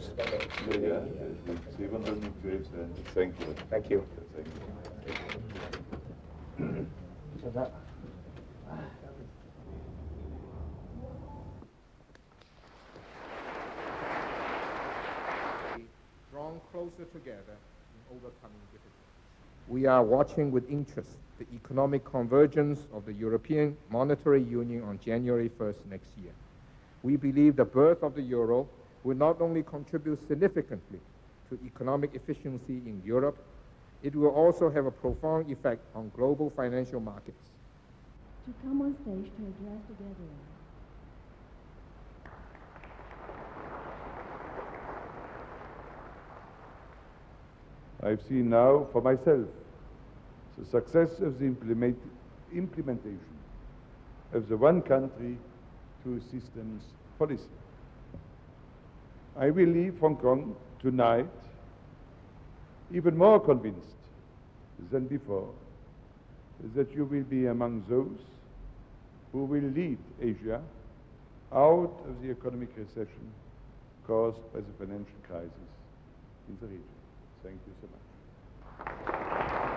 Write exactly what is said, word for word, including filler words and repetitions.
should stand up. Yeah, yeah. Thank you. Thank you. Thank you. Drawn closer together in overcoming difficulties. We are watching with interest the economic convergence of the European Monetary Union on January first next year. We believe the birth of the euro will not only contribute significantly to economic efficiency in Europe, it will also have a profound effect on global financial markets. To come on stage to address the gathering. I've seen now for myself the success of the implement implementation of the one country, two systems policy. I will leave Hong Kong tonight even more convinced than before that you will be among those who will lead Asia out of the economic recession caused by the financial crisis in the region. Thank you so much.